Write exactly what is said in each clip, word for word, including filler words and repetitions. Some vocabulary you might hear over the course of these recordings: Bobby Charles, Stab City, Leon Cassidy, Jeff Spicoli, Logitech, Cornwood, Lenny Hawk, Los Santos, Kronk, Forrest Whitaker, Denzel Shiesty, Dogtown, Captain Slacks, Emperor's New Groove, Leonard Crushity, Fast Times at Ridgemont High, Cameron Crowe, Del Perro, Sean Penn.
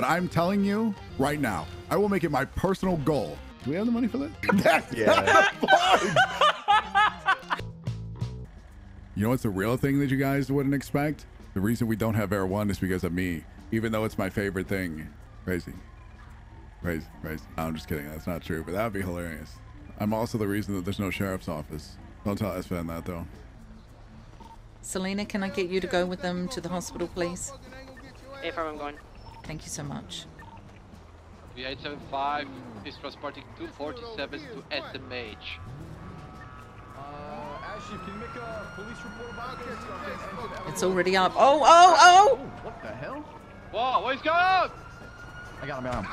But I'm telling you right now, I will make it my personal goal. Do we have the money for that? That's yeah. Not you know what's the real thing that you guys wouldn't expect? The reason we don't have Air one is because of me, even though it's my favorite thing. Crazy. Crazy, crazy. No, I'm just kidding. That's not true, but that would be hilarious. I'm also the reason that there's no sheriff's office. Don't tell S F N that, though. Selena, can I get you to go with them to the hospital, please? If I'm going. Thank you so much. V eight seven five is transporting two forty-seven to S M H. It's already up. Oh, oh, oh! What the hell? Whoa, what is going on? I got him, I got him.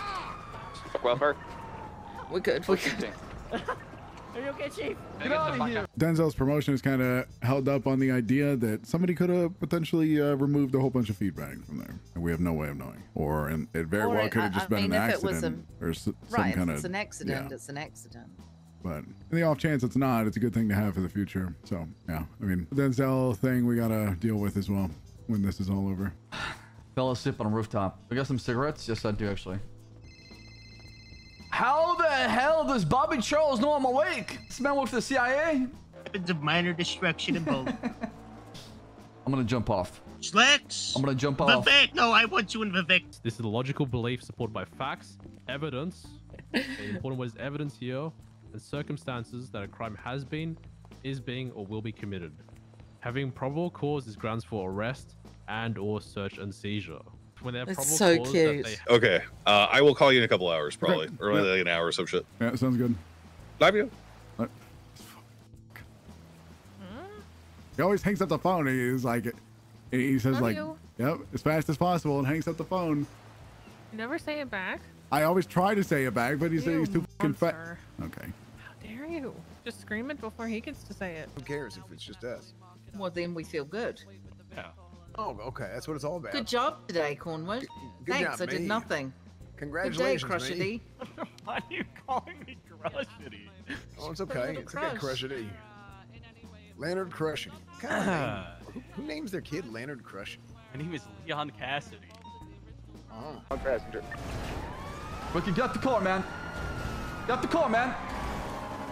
Fuck welfare. We're good, we're good. Are you okay, Chief? Get out of here. Denzel's promotion is kind of held up on the idea that somebody could have potentially uh, removed a whole bunch of feedback from there, and we have no way of knowing. Or and it very or well could have just I been mean, an accident, a, or some right, kind of. It's an accident. Yeah. It's an accident. But in the off chance it's not, it's a good thing to have for the future. So yeah, I mean, Denzel thing we gotta deal with as well when this is all over. Fell asleep on a rooftop. We got some cigarettes. Yes, I do actually. How the hell does Bobby Charles know I'm awake? This man works for the C I A? Weapons of minor destruction involved. I'm gonna jump off. Slacks! I'm gonna jump off. Vivek! No, I want you in Vivek. This is a logical belief supported by facts, evidence. The important word is evidence here, and circumstances that a crime has been, is being, or will be committed. Having probable cause is grounds for arrest and or search and seizure. When they have probable cause that they... Okay, uh, I will call you in a couple hours, probably, okay. Or yeah. Like an hour or some shit. Yeah, sounds good. Love you. Right. Hmm? He always hangs up the phone. And he's like, he says Love like, you. "Yep, as fast as possible," and hangs up the phone. You never say it back. I always try to say it back, but he said he's too fucking fat. Okay. How dare you? Just scream it before he gets to say it. Who cares if it's just us? Well, then we feel good. Yeah. Oh, okay. That's what it's all about. Good job today, Cornwood. G good Thanks, job, I did nothing. Congratulations, good day, Crushity. Why are you calling me Crushity? Oh, it's okay. It's crush. okay, Crushity. Leonard Crushity. God, who, who names their kid Leonard Crushity? And he was Leon Cassidy. Oh. One passenger. Rookie, get out the car, man. Get out the car, man.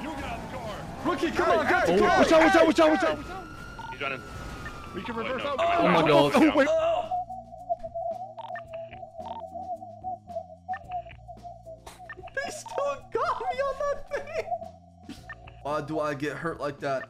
You get out the car. Rookie, come hey, on, get out the car. Watch out, watch out, watch out, watch out. He's running. We can reverse oh, no. out. Oh, oh my god. Oh, wait. Oh. They still got me on that thing. Why do I get hurt like that?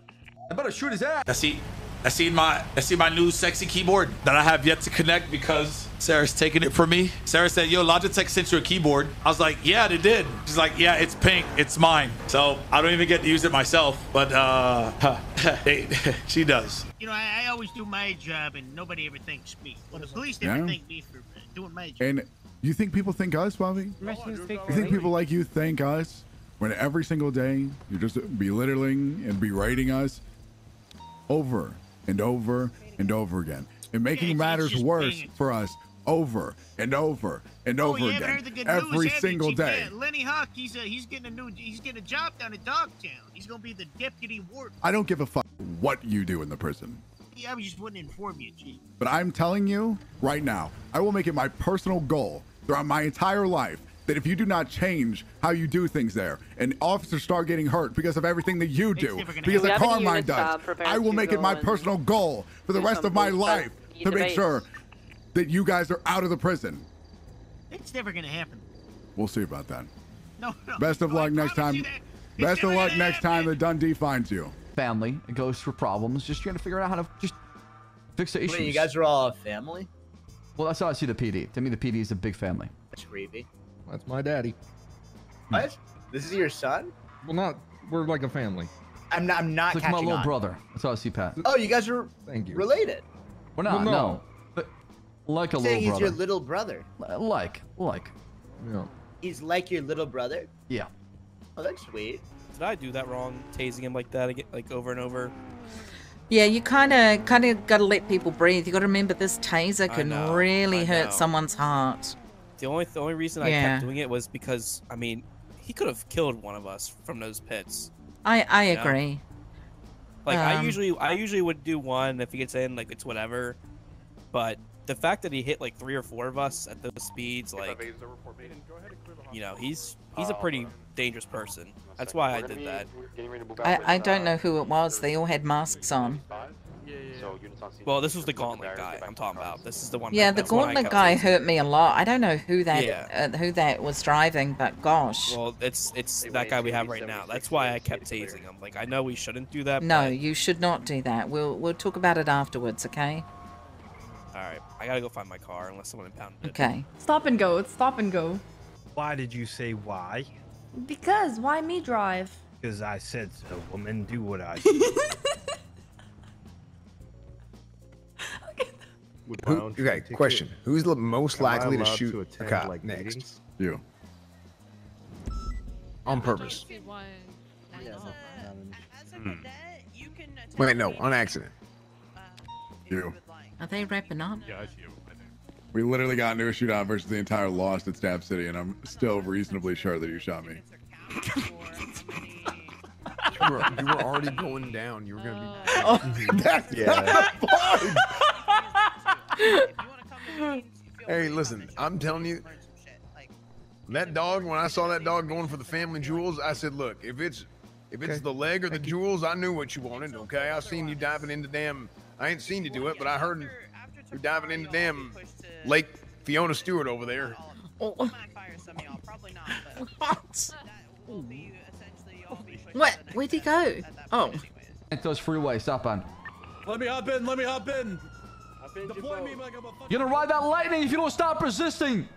I better shoot his ass. I see, I see my, I see my new sexy keyboard that I have yet to connect because Sarah's taking it from me. Sarah said, yo, Logitech sent you a keyboard. I was like, yeah, they did. She's like, yeah, it's pink. It's mine. So I don't even get to use it myself, but uh, huh, they, she does. You know, I, I always do my job and nobody ever thanks me. Well, the police never yeah. thank me for doing my job. And you think people think us, Bobby? You think people like you thank us when every single day you're just belittling and berating us over and over and over again and making yeah, matters worse banging. for us over and over and oh, over again every news, single you? day. Yeah, Lenny Hawk, he's a, he's getting a new he's getting a job down at Dogtown. He's gonna be the deputy warden. I don't give a fuck what you do in the prison. Yeah, I just wouldn't inform you, Chief. But I'm telling you right now, I will make it my personal goal throughout my entire life that if you do not change how you do things there and officers start getting hurt because of everything that you do, because the Carmine does, I will make it my personal goal for the rest of my life to make sure that you guys are out of the prison. It's never going to happen. We'll see about that. No, no. Best of luck next time. Best of luck next time that Dundee finds you. Family, it goes for problems. Just trying to figure out how to just fix the issues. Wait, you guys are all a family? Well, that's how I see the P D. To me, the P D is a big family. That's creepy. That's my daddy. What? This is your son? Well, not. We're like a family. I'm not. I'm not. It's like my little on. brother. That's how I see Pat. Oh, you guys are. Thank you. Related. We're not. Well, no. no. But like a little brother. He's your little brother. Like, like. Yeah. He's like your little brother. Yeah. Oh, that's sweet. Did I do that wrong? Tasing him like that, again, like over and over. Yeah, you kind of, kind of got to let people breathe. You got to remember this taser can know, really hurt someone's heart. The only the only reason yeah. I kept doing it was because, I mean, he could have killed one of us from those pits. I, I agree. Know? Like um, I usually I usually would do one if he gets in, like it's whatever. But the fact that he hit like three or four of us at those speeds, like, you know, he's he's a pretty dangerous person. That's why I did that. I, I don't know who it was. They all had masks on. Well, this was the gauntlet guy I'm talking about. This is the one. Yeah, the gauntlet guy hurt me a lot. I don't know who that yeah. uh, who that was driving, but gosh. Well, it's it's that guy we have right now. That's why I kept tasing him. Like, I know we shouldn't do that. No, but... you should not do that. We'll we'll talk about it afterwards, okay? All right, I gotta go find my car unless someone impounded it. Okay. Stop and go. It's stop and go. Why did you say why? Because why me drive? Because I said so. Woman, do what I do. Who, okay, question. Who's the most likely to shoot to a cop like next? Meetings? You. On purpose. Yeah, hmm. Wait, no, on accident. Uh, you. Are they wrapping up? Yeah, it's you. We literally got into a shootout versus the entire Lost at Stab City, and I'm still reasonably sure that you shot me. you, were, you were already going down. You were going to be... Oh, that's yeah. not fun! Hey, listen, I'm telling you, that dog, when I saw that dog going for the family jewels, I said, look, if it's if it's okay. the leg or the jewels, I knew what you wanted, okay? I seen you diving into damn, I ain't seen you do it, but I heard you diving into damn Lake Fiona Stewart over there. What? What? Where'd he go? Oh. Those freeway, stop on. Let me hop in, let me hop in. Deploy me like I'm a fucking... You're gonna ride that lightning if you don't stop resisting.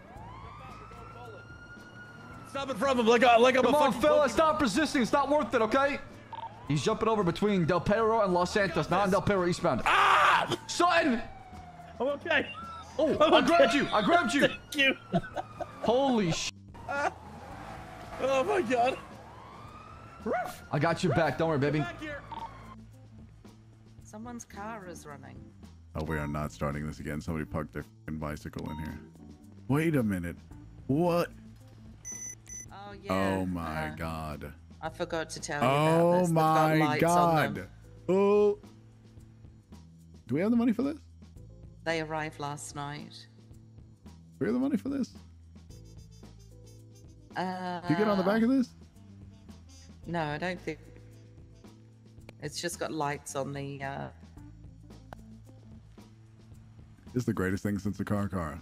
Stop in front of him like, I, like I'm Come a fucking... Come on, fella, stop resisting. It's not worth it, okay? He's jumping over between Del Perro and Los Santos, not on Del Perro eastbound. Ah! Son! I'm okay. Oh, I'm I okay. grabbed you. I grabbed you. Thank you. Holy sh... Ah. Oh, my God. Ruff. I got your back. Don't worry, baby. Someone's car is running. Oh, we are not starting this again. Somebody parked their f***ing bicycle in here. Wait a minute. What? Oh, yeah. Oh, my uh, God. I forgot to tell you oh about this. Oh, my God. Oh. Do we have the money for this? They arrived last night. Do we have the money for this? Uh, Do you get on the back of this? No, I don't think. It's just got lights on the... Uh... It's the greatest thing since the car car.